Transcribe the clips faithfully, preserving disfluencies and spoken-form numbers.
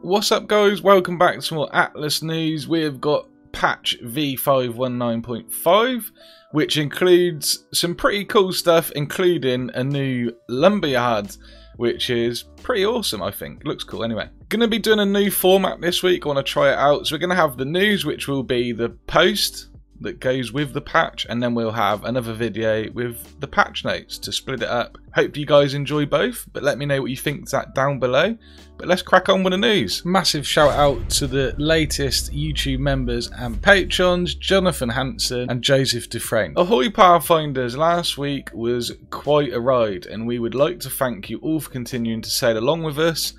What's up, guys? Welcome back to some more Atlas news. We've got patch V five nineteen point five, which includes some pretty cool stuff, including a new Lumberyard, which is pretty awesome, I think. Looks cool anyway. Going to be doing a new format this week. I want to try it out. So we're going to have the news, which will be the post that goes with the patch, and then we'll have another video with the patch notes to split it up. Hope you guys enjoy both, but let me know what you think that down below. But let's crack on with the news. Massive shout out to the latest YouTube members and patrons, Jonathan Hansen and Joseph Dufresne. Ahoy Pathfinders, last week was quite a ride, and we would like to thank you all for continuing to sail along with us.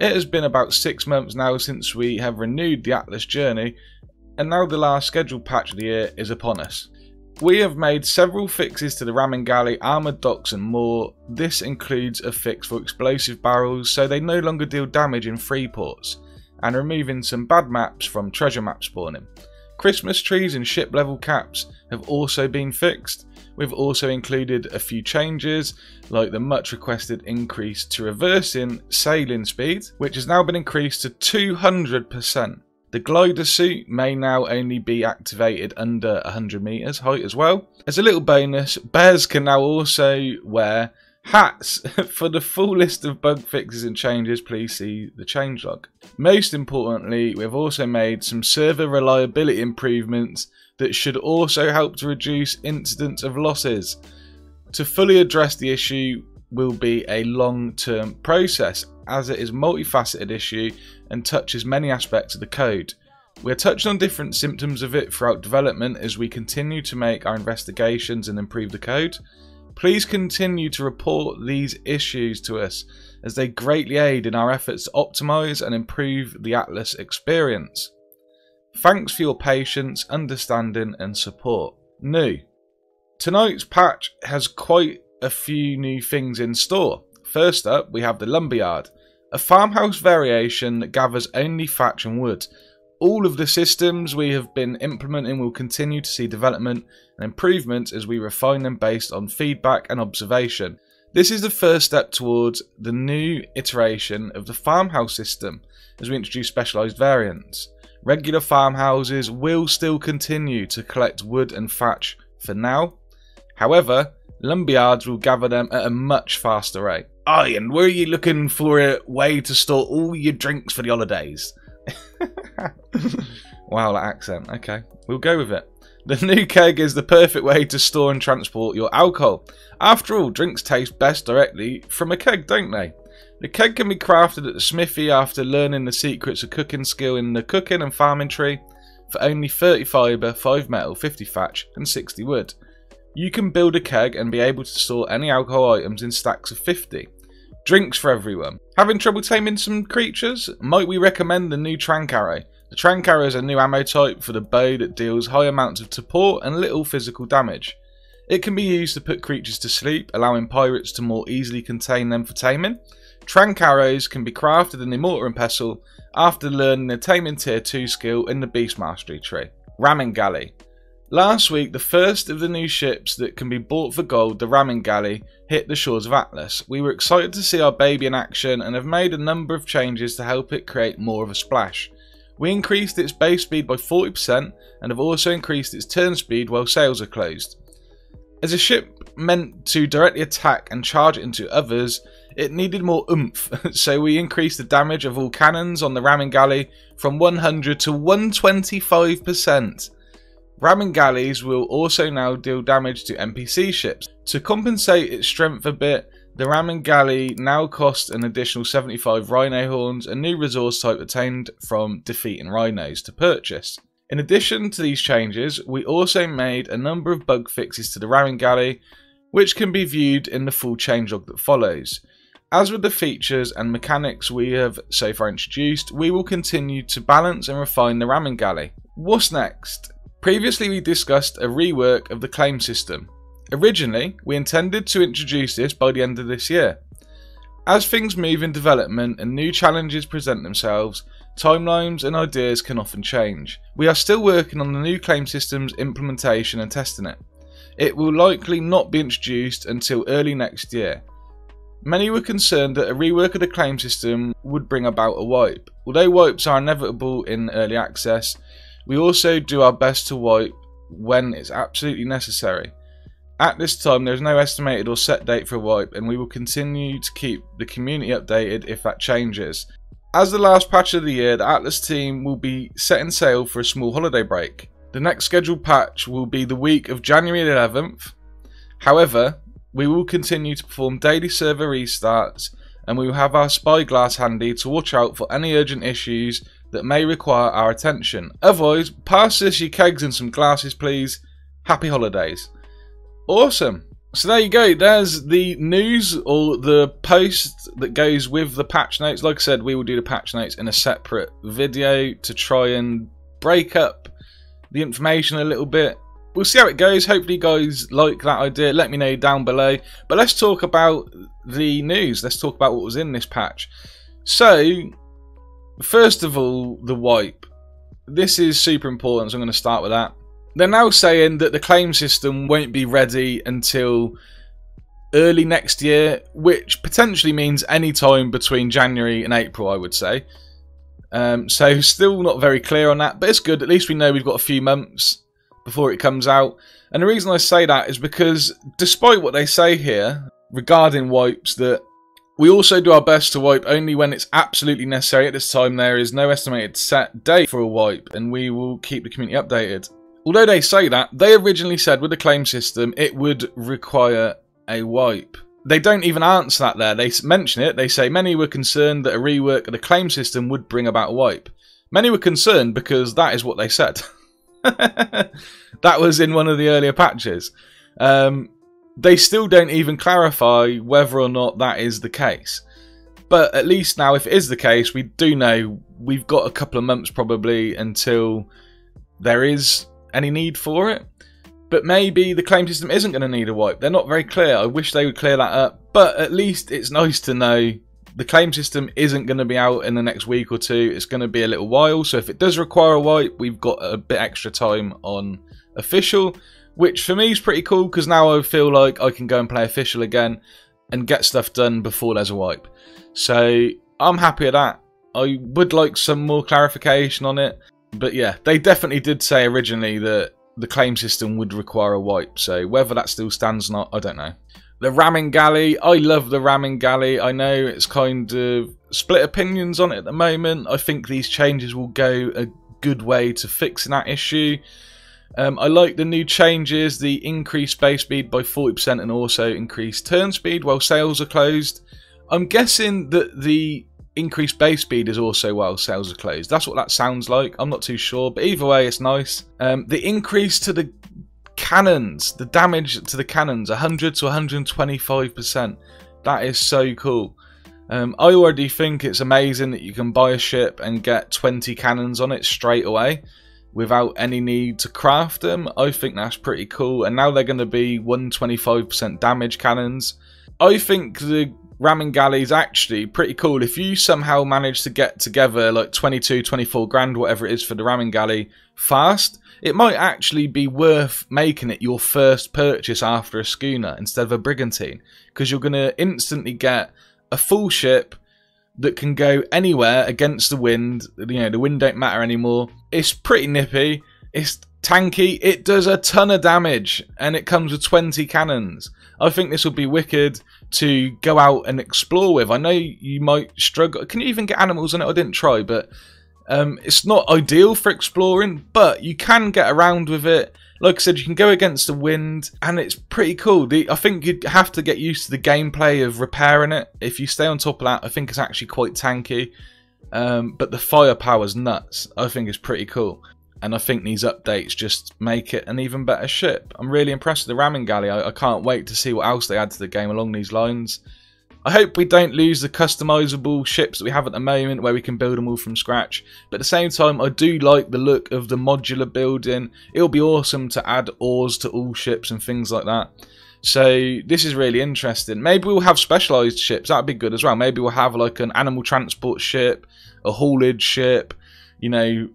It has been about six months now since we have renewed the Atlas journey, and now the last scheduled patch of the year is upon us. We have made several fixes to the Ramming Galley, Armored Docks and more. This includes a fix for explosive barrels so they no longer deal damage in free ports, and removing some bad maps from treasure map spawning. Christmas trees and ship level caps have also been fixed. We've also included a few changes, like the much requested increase to reversing sailing speed, which has now been increased to two hundred percent. The glider suit may now only be activated under one hundred meters height as well. As a little bonus, bears can now also wear hats. For the full list of bug fixes and changes, please see the changelog. Most importantly, we've also made some server reliability improvements that should also help to reduce incidents of losses. To fully address the issue will be a long-term process, as it is a multifaceted issue and touches many aspects of the code. We're touching on different symptoms of it throughout development as we continue to make our investigations and improve the code. Please continue to report these issues to us, as they greatly aid in our efforts to optimize and improve the Atlas experience. Thanks for your patience, understanding and support. New. Tonight's patch has quite a few new things in store. First up, we have the Lumberyard, a farmhouse variation that gathers only thatch and wood. All of the systems we have been implementing will continue to see development and improvements as we refine them based on feedback and observation. This is the first step towards the new iteration of the farmhouse system as we introduce specialised variants. Regular farmhouses will still continue to collect wood and thatch for now. However, Lumberyards will gather them at a much faster rate. Aye, and were you looking for a way to store all your drinks for the holidays? Wow, that accent. Okay, we'll go with it. The new keg is the perfect way to store and transport your alcohol. After all, drinks taste best directly from a keg, don't they? The keg can be crafted at the smithy after learning the secrets of cooking skill in the cooking and farming tree for only thirty fibre, five metal, fifty thatch and sixty wood. You can build a keg and be able to store any alcohol items in stacks of fifty. Drinks for everyone. Having trouble taming some creatures? Might we recommend the new Trank Arrow? The Trank Arrow is a new ammo type for the bow that deals high amounts of support and little physical damage. It can be used to put creatures to sleep, allowing pirates to more easily contain them for taming. Trank Arrows can be crafted in the Mortar and Pestle after learning the Taming Tier two skill in the Beast Mastery Tree. Ramming Galley. Last week, the first of the new ships that can be bought for gold, the Ramming Galley, hit the shores of Atlas. We were excited to see our baby in action and have made a number of changes to help it create more of a splash. We increased its base speed by forty percent and have also increased its turn speed while sails are closed. As a ship meant to directly attack and charge into others, it needed more oomph, so we increased the damage of all cannons on the Ramming Galley from one hundred to one hundred twenty-five percent. Ramming Galleys will also now deal damage to N P C ships. To compensate its strength a bit, the Ramming Galley now costs an additional seventy-five Rhino Horns, a new resource type attained from defeating rhinos, to purchase. In addition to these changes, we also made a number of bug fixes to the Ramming Galley, which can be viewed in the full changelog that follows. As with the features and mechanics we have so far introduced, we will continue to balance and refine the Ramming Galley. What's next? Previously, we discussed a rework of the claim system. Originally, we intended to introduce this by the end of this year. As things move in development and new challenges present themselves, timelines and ideas can often change. We are still working on the new claim system's implementation and testing it. It will likely not be introduced until early next year. Many were concerned that a rework of the claim system would bring about a wipe. Although wipes are inevitable in early access, we also do our best to wipe when it's absolutely necessary. At this time, there is no estimated or set date for a wipe, and we will continue to keep the community updated if that changes. As the last patch of the year, the Atlas team will be setting sail for a small holiday break. The next scheduled patch will be the week of January eleventh. However, we will continue to perform daily server restarts, and we will have our spyglass handy to watch out for any urgent issues that may require our attention. Otherwise, pass us your kegs and some glasses, please. Happy holidays. Awesome. So there you go. There's the news, or the post that goes with the patch notes. Like I said, we will do the patch notes in a separate video to try and break up the information a little bit. We'll see how it goes. Hopefully you guys like that idea. Let me know down below. But let's talk about the news. Let's talk about what was in this patch. So, first of all, the wipe. This is super important, so I'm going to start with that. They're now saying that the claim system won't be ready until early next year, which potentially means any time between January and April, I would say. Um, so still not very clear on that, but it's good. At least we know we've got a few months before it comes out. And the reason I say that is because, despite what they say here regarding wipes, that we also do our best to wipe only when it's absolutely necessary. At this time, there is no estimated set date for a wipe, and we will keep the community updated. Although they say that, they originally said with the claim system it would require a wipe. They don't even answer that there. They mention it. They say many were concerned that a rework of the claim system would bring about a wipe. Many were concerned because that is what they said. That was in one of the earlier patches. Um, they still don't even clarify whether or not that is the case. But at least now, if it is the case, we do know we've got a couple of months probably until there is any need for it. But maybe the claim system isn't going to need a wipe. They're not very clear. I wish they would clear that up. But at least it's nice to know the claim system isn't going to be out in the next week or two. It's going to be a little while. So if it does require a wipe, we've got a bit extra time on official, which for me is pretty cool, because now I feel like I can go and play official again and get stuff done before there's a wipe. So I'm happy with that. I would like some more clarification on it. But yeah, they definitely did say originally that the claim system would require a wipe. So whether that still stands or not, I don't know. The Ramming Galley. I love the Ramming Galley. I know it's kind of split opinions on it at the moment. I think these changes will go a good way to fixing that issue. Um, I like the new changes, the increased base speed by forty percent and also increased turn speed while sails are closed. I'm guessing that the increased base speed is also while sails are closed. That's what that sounds like. I'm not too sure, but either way, it's nice. Um, the increase to the cannons, the damage to the cannons, one hundred to one hundred twenty-five percent. That is so cool. Um, I already think it's amazing that you can buy a ship and get twenty cannons on it straight away without any need to craft them. I think that's pretty cool. And now they're going to be one hundred twenty-five percent damage cannons. I think the Ramming Galley is actually pretty cool. If you somehow manage to get together like twenty-two, twenty-four grand, whatever it is for the Ramming Galley fast, it might actually be worth making it your first purchase after a schooner instead of a brigantine, because you're going to instantly get a full ship that can go anywhere against the wind. You know, the wind don't matter anymore. It's pretty nippy. It's tanky. It does a ton of damage, and it comes with twenty cannons. I think this would be wicked to go out and explore with. I know you might struggle. Can you even get animals on it? I didn't try, but um, it's not ideal for exploring, but you can get around with it. Like I said, you can go against the wind, and it's pretty cool. The, I think you'd have to get used to the gameplay of repairing it. If you stay on top of that, I think it's actually quite tanky, um, but the firepower's nuts. I think it's pretty cool. And I think these updates just make it an even better ship. I'm really impressed with the Ramming Galley. I, I can't wait to see what else they add to the game along these lines. I hope we don't lose the customizable ships that we have at the moment, where we can build them all from scratch. But at the same time, I do like the look of the modular building. It'll be awesome to add oars to all ships and things like that. So this is really interesting. Maybe we'll have specialized ships. That'd be good as well. Maybe we'll have like an animal transport ship, a haulage ship, you know,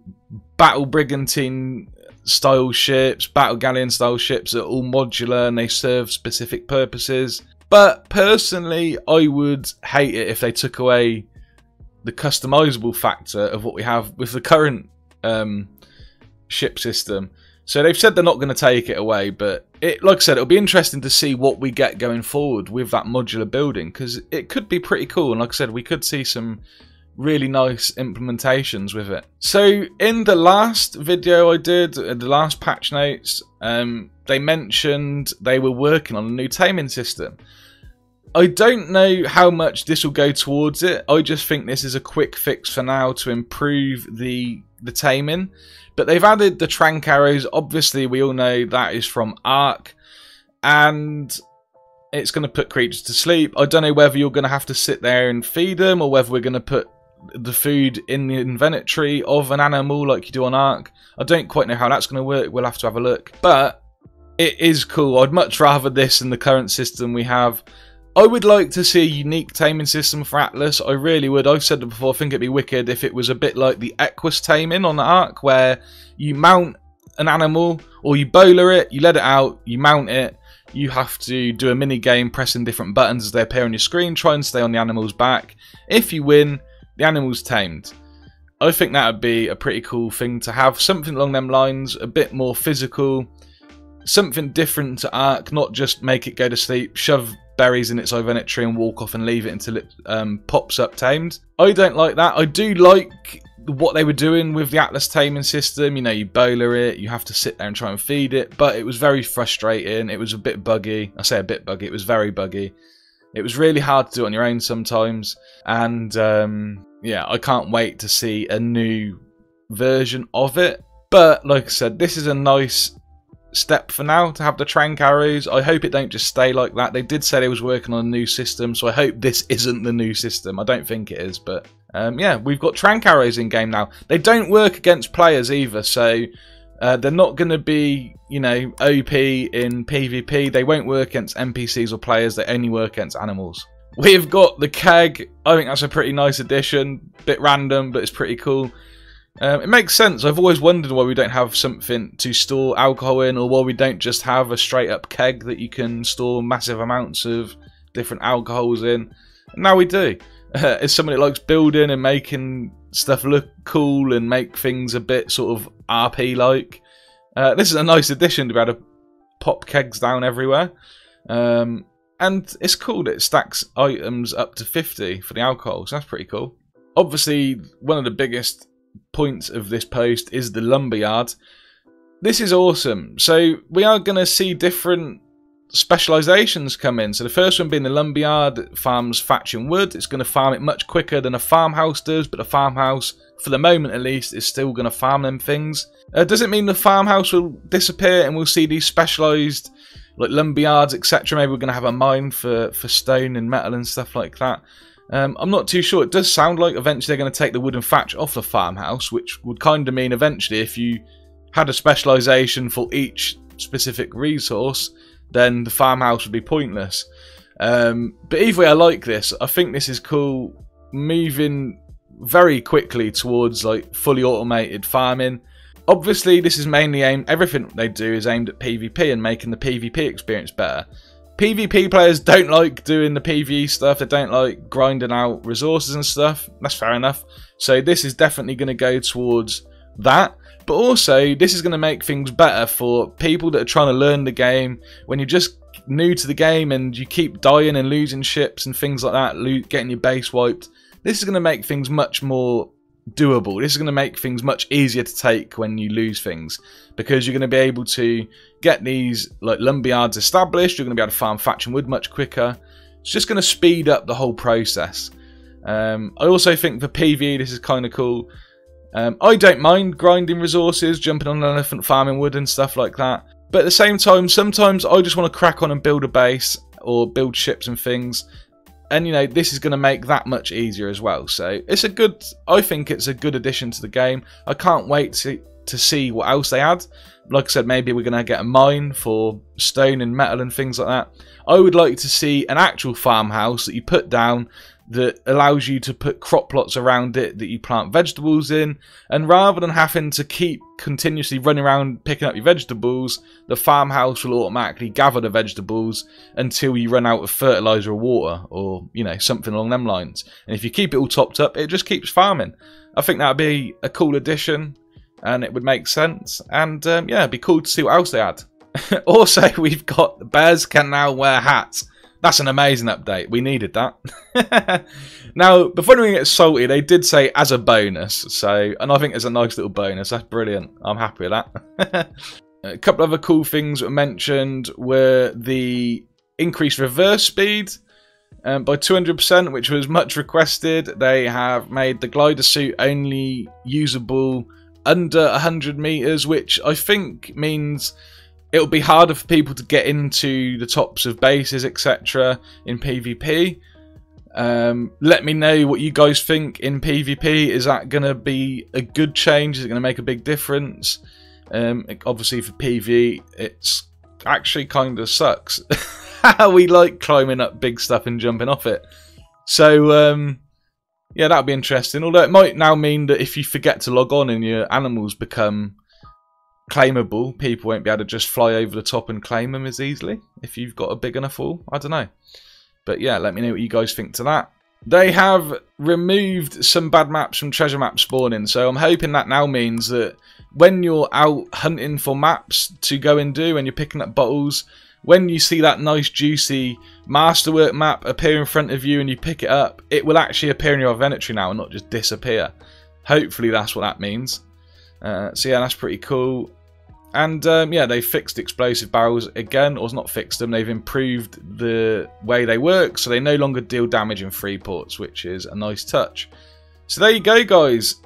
battle brigantine style ships, battle galleon style ships that are all modular and they serve specific purposes. But personally, I would hate it if they took away the customizable factor of what we have with the current um, ship system. So they've said they're not going to take it away, but it, like I said, it'll be interesting to see what we get going forward with that modular building, because it could be pretty cool. And like I said, we could see some really nice implementations with it. So in the last video I did, in the last patch notes, um, they mentioned they were working on a new taming system. I don't know how much this will go towards it. I just think this is a quick fix for now to improve the the taming. But they've added the Trank Arrows. Obviously, we all know that is from Ark. And it's going to put creatures to sleep. I don't know whether you're going to have to sit there and feed them, or whether we're going to put the food in the inventory of an animal like you do on Ark. I don't quite know how that's going to work. We'll have to have a look. But it is cool. I'd much rather this than the current system we have. I would like to see a unique taming system for Atlas. I really would. I've said it before, I think it'd be wicked if it was a bit like the Equus taming on the Ark, where you mount an animal, or you bowler it, you let it out, you mount it, you have to do a mini game pressing different buttons as they appear on your screen, try and stay on the animal's back. If you win, the animal's tamed. I think that would be a pretty cool thing to have. Something along them lines, a bit more physical, something different to Ark, not just make it go to sleep, shove berries in its inventory and walk off and leave it until it um, pops up tamed. I don't like that. I do like what they were doing with the Atlas taming system. You know, you bowler it, you have to sit there and try and feed it, but it was very frustrating. It was a bit buggy. I say a bit buggy, it was very buggy. It was really hard to do on your own sometimes. And um, yeah, I can't wait to see a new version of it. But like I said, this is a nice step for now to have the Trank Arrows. I hope it don't just stay like that. They did say they was working on a new system, so I hope this isn't the new system. I don't think it is, but um, yeah, we've got Trank Arrows in game now. They don't work against players either, so uh, they're not going to be, you know, O P in PvP. They won't work against N P Cs or players. They only work against animals. We've got the keg. I think that's a pretty nice addition. Bit random, but it's pretty cool. Um, it makes sense. I've always wondered why we don't have something to store alcohol in, or why we don't just have a straight up keg that you can store massive amounts of different alcohols in. And now we do. Uh, as someone that likes building and making stuff look cool and make things a bit sort of R P like, uh, this is a nice addition to be able to pop kegs down everywhere. Um, and it's cool that it stacks items up to fifty for the alcohol, so that's pretty cool. Obviously, one of the biggest points of this post is the Lumberyard. This is awesome. So we are going to see different specializations come in. So the first one being the Lumberyard farms thatch and wood. It's going to farm it much quicker than a farmhouse does, but a farmhouse, for the moment at least, is still going to farm them things. Uh, does it mean the farmhouse will disappear and we'll see these specialized like lumberyards, et cetera? Maybe we're going to have a mine for, for stone and metal and stuff like that. Um, I'm not too sure. It does sound like eventually they're going to take the wooden thatch off the farmhouse, which would kind of mean eventually if you had a specialisation for each specific resource, then the farmhouse would be pointless. Um, but either way, I like this. I think this is cool, moving very quickly towards like fully automated farming. Obviously, this is mainly aimed, everything they do is aimed at PvP and making the PvP experience better. PvP players don't like doing the PvE stuff, they don't like grinding out resources and stuff, that's fair enough. So this is definitely going to go towards that, but also this is going to make things better for people that are trying to learn the game. When you're just new to the game and you keep dying and losing ships and things like that, getting your base wiped, this is going to make things much more doable. This is going to make things much easier to take when you lose things, because you're going to be able to get these like lumberyards established. You're going to be able to farm thatch and wood much quicker. It's just going to speed up the whole process. Um, I also think for PvE this is kind of cool. Um, I don't mind grinding resources, jumping on an elephant, farming wood and stuff like that. But at the same time, sometimes I just want to crack on and build a base or build ships and things. And, you know, this is going to make that much easier as well. So it's a good, I think it's a good addition to the game. I can't wait to, to see what else they add. Like I said, maybe we're going to get a mine for stone and metal and things like that. I would like to see an actual farmhouse that you put down that allows you to put crop plots around it that you plant vegetables in, and rather than having to keep continuously running around picking up your vegetables, the farmhouse will automatically gather the vegetables until you run out of fertilizer or water, or you know, something along them lines. And if you keep it all topped up, it just keeps farming. I think that'd be a cool addition, and it would make sense, and um, yeah, it'd be cool to see what else they add. Also, we've got the bears can now wear hats. That's an amazing update. We needed that. Now, before we get salty, they did say as a bonus. So, and I think it's a nice little bonus. That's brilliant. I'm happy with that. A couple of other cool things were mentioned were the increased reverse speed um, by two hundred percent, which was much requested. They have made the glider suit only usable under one hundred meters, which I think means it'll be harder for people to get into the tops of bases, et cetera in PvP. Um, let me know what you guys think in PvP. Is that going to be a good change? Is it going to make a big difference? Um, obviously for PvE, it's actually kind of sucks. We like climbing up big stuff and jumping off it. So, um, yeah, that'll be interesting. Although it might now mean that if you forget to log on and your animals become claimable, people won't be able to just fly over the top and claim them as easily if you've got a big enough haul. I don't know, but yeah, let me know what you guys think to that. They have removed some bad maps from treasure map spawning, so I'm hoping that now means that when you're out hunting for maps to go and do, and you're picking up bottles, when you see that nice juicy masterwork map appear in front of you and you pick it up, it will actually appear in your inventory now and not just disappear. Hopefully that's what that means. Uh, so yeah, that's pretty cool. And um, yeah, they fixed explosive barrels again, or not fixed them, they've improved the way they work, so they no longer deal damage in free ports, which is a nice touch. So there you go, guys.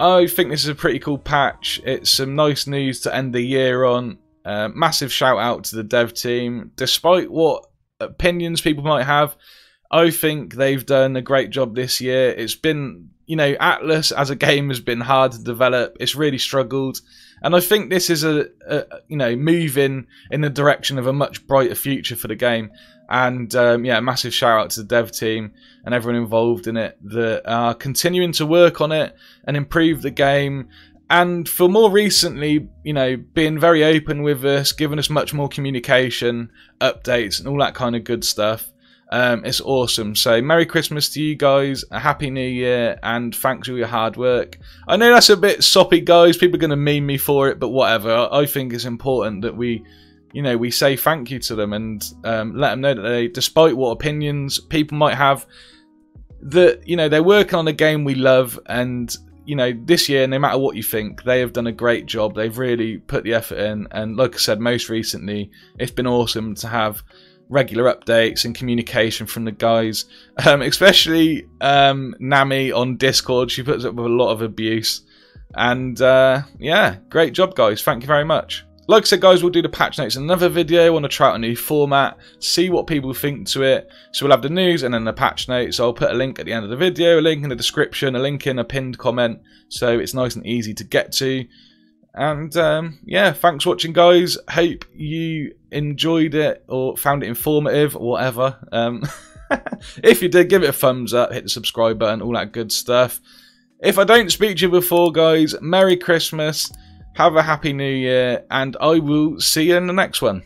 I think this is a pretty cool patch. It's some nice news to end the year on. Uh, massive shout out to the dev team. Despite what opinions people might have, I think they've done a great job this year. It's been, you know, Atlas as a game has been hard to develop. It's really struggled. And I think this is a, a you know, moving in the direction of a much brighter future for the game. And um, yeah, massive shout out to the dev team and everyone involved in it that are continuing to work on it and improve the game. And for more recently, you know, being very open with us, giving us much more communication, updates and all that kind of good stuff. Um, it's awesome. So Merry Christmas to you guys, a Happy New Year, and thanks for your hard work. I know that's a bit soppy, guys. People are going to meme me for it, but whatever. I think it's important that we, you know, we say thank you to them and um, let them know that they, despite what opinions people might have, that, you know, they're working on a game we love. And, you know, this year, no matter what you think, they have done a great job. They've really put the effort in. And like I said, most recently, it's been awesome to have regular updates and communication from the guys, um, especially um, Nami on Discord. She puts up with a lot of abuse, and uh, yeah, great job, guys. Thank you very much. Like I said, guys, we'll do the patch notes in another video. I want to try out a new format, see what people think to it. So we'll have the news and then the patch notes. I'll put a link at the end of the video, a link in the description, a link in a pinned comment, so it's nice and easy to get to. And um, yeah, thanks for watching, guys. Hope you enjoyed it or found it informative or whatever. Um, if you did, give it a thumbs up, hit the subscribe button, all that good stuff. If I don't speak to you before, guys, Merry Christmas, have a Happy New Year, and I will see you in the next one.